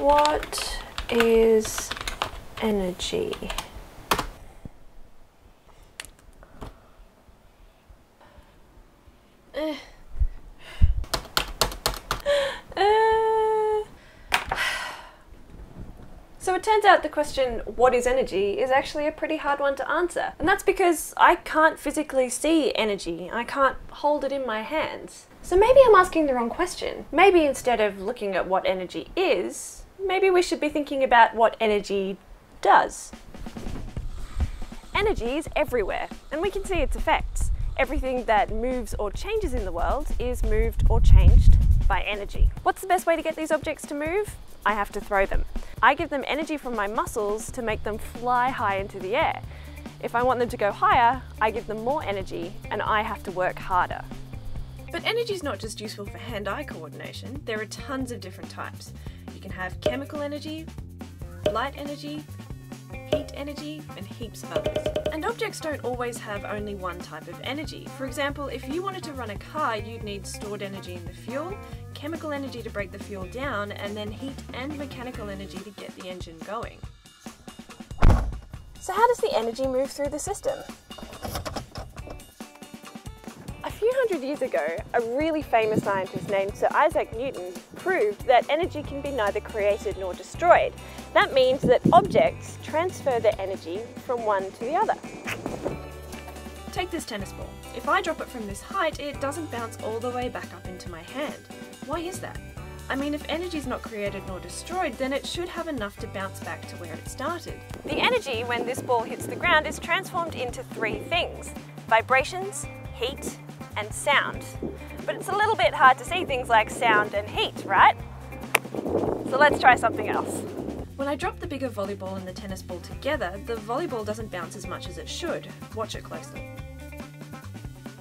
What is energy? So it turns out the question, what is energy, is actually a pretty hard one to answer. And that's because I can't physically see energy. I can't hold it in my hands. So maybe I'm asking the wrong question. Maybe instead of looking at what energy is, maybe we should be thinking about what energy does. Energy is everywhere, and we can see its effects. Everything that moves or changes in the world is moved or changed by energy. What's the best way to get these objects to move? I have to throw them. I give them energy from my muscles to make them fly high into the air. If I want them to go higher, I give them more energy and I have to work harder. But energy is not just useful for hand-eye coordination. There are tons of different types. You can have chemical energy, light energy, heat energy, and heaps of others. And objects don't always have only one type of energy. For example, if you wanted to run a car, you'd need stored energy in the fuel, chemical energy to break the fuel down, and then heat and mechanical energy to get the engine going. So how does the energy move through the system? A few hundred years ago, a really famous scientist named Sir Isaac Newton proved that energy can be neither created nor destroyed. That means that objects transfer their energy from one to the other. Take this tennis ball. If I drop it from this height, it doesn't bounce all the way back up into my hand. Why is that? I mean, if energy is not created nor destroyed, then it should have enough to bounce back to where it started. The energy when this ball hits the ground is transformed into three things: vibrations, heat, and sound. But it's a little bit hard to see things like sound and heat, right? So let's try something else. When I drop the bigger volleyball and the tennis ball together, the volleyball doesn't bounce as much as it should. Watch it closely.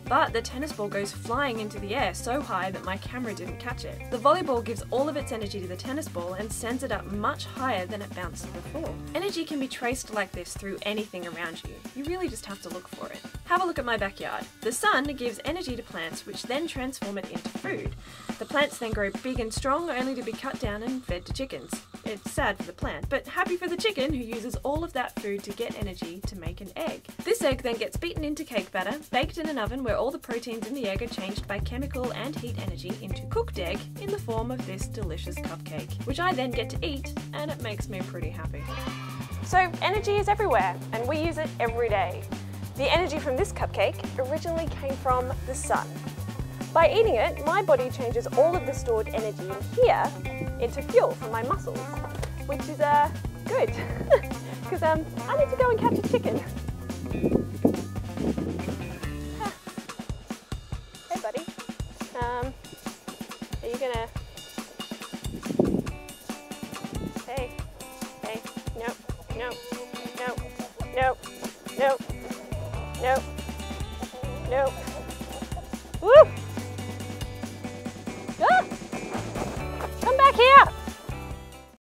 But the tennis ball goes flying into the air so high that my camera didn't catch it. The volleyball gives all of its energy to the tennis ball and sends it up much higher than it bounced before. Energy can be traced like this through anything around you. You really just have to look for it. Have a look at my backyard. The sun gives energy to plants, which then transform it into food. The plants then grow big and strong, only to be cut down and fed to chickens. It's sad for the plant, but happy for the chicken who uses all of that food to get energy to make an egg. This egg then gets beaten into cake batter, baked in an oven where all the proteins in the egg are changed by chemical and heat energy into cooked egg in the form of this delicious cupcake, which I then get to eat, and it makes me pretty happy. So energy is everywhere, and we use it every day. The energy from this cupcake originally came from the sun. By eating it, my body changes all of the stored energy in here into fuel for my muscles, which is good, because I need to go and catch a chicken. Hey buddy, are you gonna... Hey, hey, no, no, no, no, no, no, no, woo!